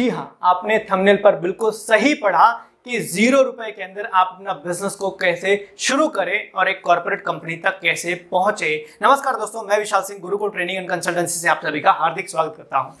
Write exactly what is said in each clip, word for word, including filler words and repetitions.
जी हाँ, आपने थंबनेल पर बिल्कुल सही पढ़ा कि जीरो रुपए के अंदर आप अपना बिजनेस को कैसे शुरू करें और एक कॉर्पोरेट कंपनी तक कैसे पहुंचे। नमस्कार दोस्तों, मैं Vishal Singh, Gurukul training and consultancy से आप सभी का हार्दिक स्वागत करता हूं।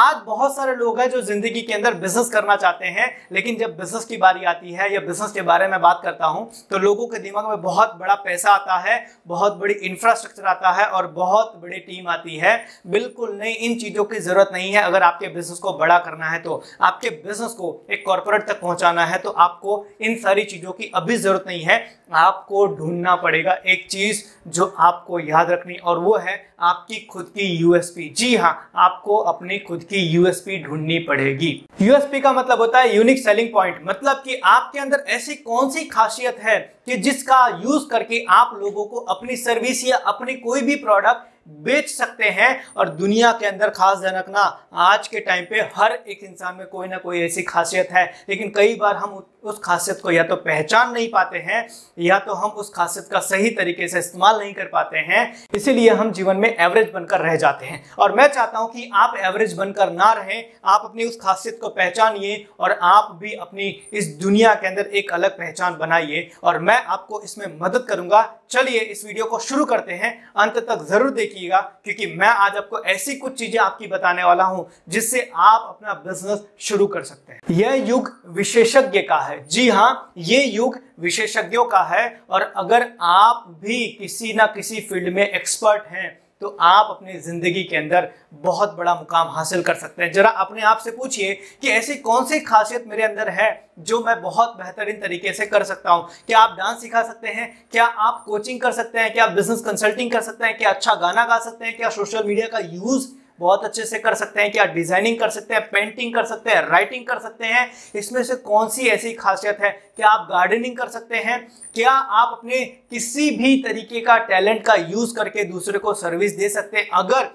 आज बहुत सारे लोग हैं जो जिंदगी के अंदर बिजनेस करना चाहते हैं, लेकिन जब बिजनेस की बारी आती है या बिजनेस के बारे में बात करता हूं तो लोगों के दिमाग में बहुत बड़ा पैसा आता है, बहुत बड़ी इंफ्रास्ट्रक्चर आता है और बहुत बड़ी टीम आती है। बिल्कुल नहीं, इन चीजों की जरूरत नहीं है। अगर आपके बिजनेस को बड़ा करना है, तो आपके बिजनेस को एक कॉर्पोरेट तक पहुंचाना है, तो आपको इन सारी चीजों की अभी जरूरत नहीं है। आपको ढूंढना पड़ेगा एक चीज जो आपको याद रखनी, और वो है आपकी खुद की यूएसपी। जी हाँ, आपको अपनी खुद की यूएसपी ढूंढनी पड़ेगी। यूएसपी का मतलब होता है यूनिक सेलिंग पॉइंट, मतलब कि आपके अंदर ऐसी कौन सी खासियत है कि जिसका यूज करके आप लोगों को अपनी सर्विस या अपनी कोई भी प्रोडक्ट बेच सकते हैं। और दुनिया के अंदर खास ध्यान रखना, आज के टाइम पे हर एक इंसान में कोई ना कोई ऐसी खासियत है, लेकिन कई बार हम उस खासियत को या तो पहचान नहीं पाते हैं या तो हम उस खासियत का सही तरीके से इस्तेमाल नहीं कर पाते हैं। इसीलिए हम जीवन में एवरेज बनकर रह जाते हैं। और मैं चाहता हूं कि आप एवरेज बनकर ना रहें, आप अपनी उस खासियत को पहचानिए और आप भी अपनी इस दुनिया के अंदर एक अलग पहचान बनाइए, और मैं आपको इसमें मदद करूंगा। चलिए इस वीडियो को शुरू करते हैं, अंत तक जरूर देखिएगा, क्योंकि मैं आज आपको ऐसी कुछ चीजें आपकी बताने वाला हूं जिससे आप अपना बिजनेस शुरू कर सकते हैं। यह युग विशेषज्ञ का है। जी हाँ, ये युग विशेषज्ञों का है, और अगर आप भी किसी ना किसी फील्ड में एक्सपर्ट हैं तो आप अपनी जिंदगी के अंदर बहुत बड़ा मुकाम हासिल कर सकते हैं। जरा अपने आप से पूछिए कि ऐसी कौन सी खासियत मेरे अंदर है जो मैं बहुत बेहतरीन तरीके से कर सकता हूं। क्या आप डांस सिखा सकते हैं? क्या आप कोचिंग कर सकते हैं? क्या आप बिजनेस कंसल्टिंग कर सकते हैं? क्या अच्छा गाना गा सकते हैं? क्या सोशल मीडिया का यूज बहुत अच्छे से कर सकते हैं? क्या डिजाइनिंग कर सकते हैं? पेंटिंग कर सकते हैं? राइटिंग कर सकते हैं? इसमें से कौन सी ऐसी खासियत है? क्या आप गार्डनिंग कर सकते हैं? क्या आप अपने किसी भी तरीके का टैलेंट का यूज करके दूसरे को सर्विस दे सकते हैं? अगर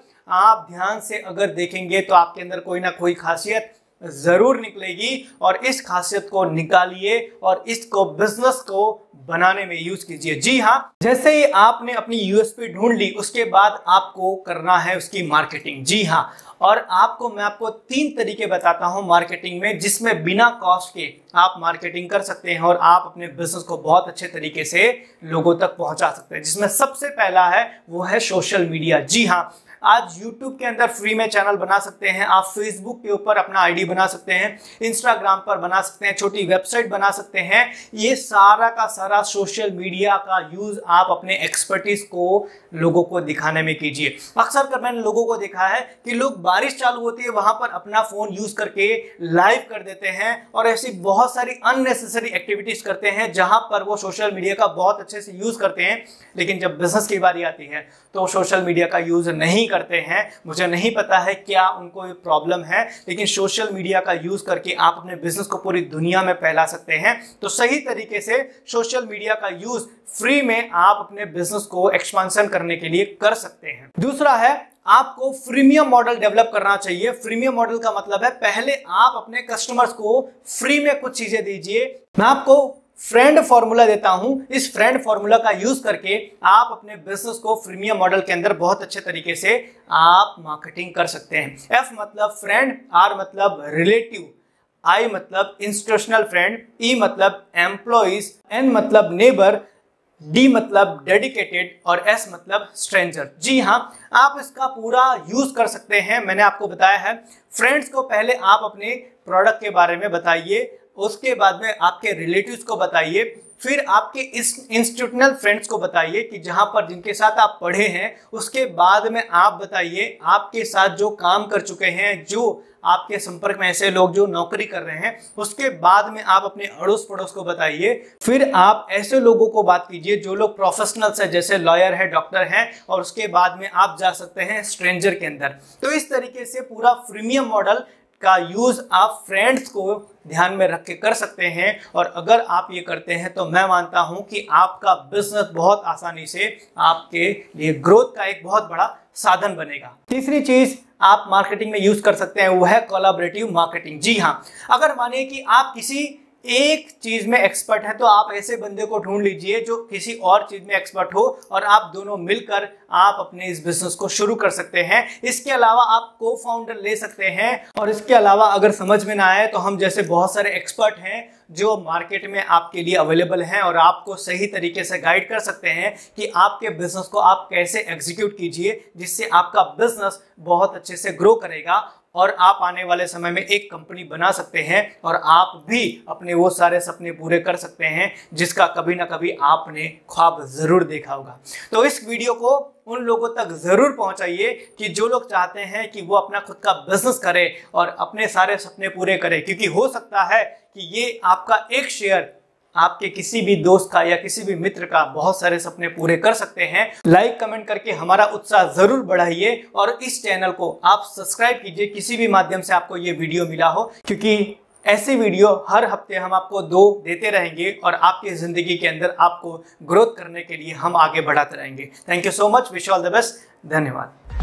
आप ध्यान से अगर देखेंगे तो आपके अंदर कोई ना कोई खासियत जरूर निकलेगी, और इस खासियत को निकालिए और इसको बिजनेस को बनाने में यूज कीजिए। जी हाँ, जैसे ही आपने अपनी यूएसपी ढूंढ ली, उसके बाद आपको करना है उसकी मार्केटिंग। जी हाँ, और आपको मैं आपको तीन तरीके बताता हूँ मार्केटिंग में, जिसमें बिना कॉस्ट के आप मार्केटिंग कर सकते हैं और आप अपने बिजनेस को बहुत अच्छे तरीके से लोगों तक पहुंचा सकते हैं। जिसमें सबसे पहला है वो है सोशल मीडिया। जी हाँ, आज YouTube के अंदर फ्री में चैनल बना सकते हैं, आप Facebook के ऊपर अपना आईडी बना सकते हैं, Instagram पर बना सकते हैं, छोटी वेबसाइट बना सकते हैं। ये सारा का सारा सोशल मीडिया का यूज आप अपने एक्सपर्टीज को लोगों को दिखाने में कीजिए। अक्सर कर मैंने लोगों को देखा है कि लोग बारिश चालू होती है वहां पर अपना फोन यूज करके लाइव कर देते हैं, और ऐसी बहुत सारी अननेसेसरी एक्टिविटीज करते हैं जहां पर वो सोशल मीडिया का बहुत अच्छे से यूज करते हैं, लेकिन जब बिजनेस की बारी आती है तो सोशल मीडिया का यूज नहीं करते हैं। मुझे नहीं पता है क्या उनको ये प्रॉब्लम है, लेकिन सोशल मीडिया का यूज करके आप अपने बिजनेस को पूरी दुनिया में फैला सकते हैं। तो सही तरीके से सोशल मीडिया का यूज फ्री में आप अपने बिजनेस को एक्सपांशन करने के लिए कर सकते हैं। दूसरा है, आपको फ्रीमियम मॉडल डेवलप करना चाहिए। फ्रीमियम मॉडल का मतलब है पहले आप अपने कस्टमर्स को फ्री में कुछ चीजें दीजिए। मैं आपको फ्रेंड फॉर्मूला देता हूं। इस फ्रेंड फॉर्मूला का यूज करके आप अपने बिजनेस को फ्रीमियम मॉडल के अंदर बहुत अच्छे तरीके से आप मार्केटिंग कर सकते हैं। एफ मतलब फ्रेंड, आर मतलब रिलेटिव, आई मतलब इंस्टीट्यूशनल फ्रेंड, ई मतलब एम्प्लॉइज, एन मतलब नेबर, डी मतलब डेडिकेटेड और एस मतलब स्ट्रेंजर। जी हाँ, आप इसका पूरा यूज कर सकते हैं। मैंने आपको बताया है, फ्रेंड्स को पहले आप अपने प्रोडक्ट के बारे में बताइए, उसके बाद में आपके रिलेटिव्स को बताइए, फिर आपके इस इंस्टीट्यूशनल फ्रेंड्स को बताइए कि जहाँ पर जिनके साथ आप पढ़े हैं, उसके बाद में आप बताइए आपके साथ जो काम कर चुके हैं, जो आपके संपर्क में ऐसे लोग जो नौकरी कर रहे हैं, उसके बाद में आप अपने अड़ोस पड़ोस को बताइए, फिर आप ऐसे लोगों को बात कीजिए जो लोग प्रोफेशनल्स हैं, जैसे लॉयर है, डॉक्टर हैं, और उसके बाद में आप जा सकते हैं स्ट्रेंजर के अंदर। तो इस तरीके से पूरा फ्रीमियम मॉडल का यूज आप फ्रेंड्स को ध्यान में रख के कर सकते हैं, और अगर आप ये करते हैं तो मैं मानता हूं कि आपका बिजनेस बहुत आसानी से आपके लिए ग्रोथ का एक बहुत बड़ा साधन बनेगा। तीसरी चीज आप मार्केटिंग में यूज कर सकते हैं, वो है कोलैबोरेटिव मार्केटिंग। जी हाँ, अगर मानिए कि आप किसी एक चीज में एक्सपर्ट है तो आप ऐसे बंदे को ढूंढ लीजिए जो किसी और चीज में एक्सपर्ट हो, और आप दोनों मिलकर आप अपने इस बिजनेस को शुरू कर सकते हैं। इसके अलावा आप को फाउंडर ले सकते हैं, और इसके अलावा अगर समझ में ना आए तो हम जैसे बहुत सारे एक्सपर्ट हैं जो मार्केट में आपके लिए अवेलेबल हैं और आपको सही तरीके से गाइड कर सकते हैं कि आपके बिजनेस को आप कैसे एग्जीक्यूट कीजिए, जिससे आपका बिजनेस बहुत अच्छे से ग्रो करेगा और आप आने वाले समय में एक कंपनी बना सकते हैं और आप भी अपने वो सारे सपने पूरे कर सकते हैं जिसका कभी ना कभी आपने ख्वाब जरूर देखा होगा। तो इस वीडियो को उन लोगों तक जरूर पहुंचाइए कि जो लोग चाहते हैं कि वो अपना खुद का बिजनेस करें और अपने सारे सपने पूरे करें, क्योंकि हो सकता है कि ये आपका एक शेयर आपके किसी भी दोस्त का या किसी भी मित्र का बहुत सारे सपने पूरे कर सकते हैं। लाइक कमेंट करके हमारा उत्साह जरूर बढ़ाइए और इस चैनल को आप सब्सक्राइब कीजिए किसी भी माध्यम से आपको ये वीडियो मिला हो, क्योंकि ऐसी वीडियो हर हफ्ते हम आपको दो देते रहेंगे और आपकी जिंदगी के अंदर आपको ग्रोथ करने के लिए हम आगे बढ़ाते रहेंगे। Thank you so much, wish all the best, धन्यवाद।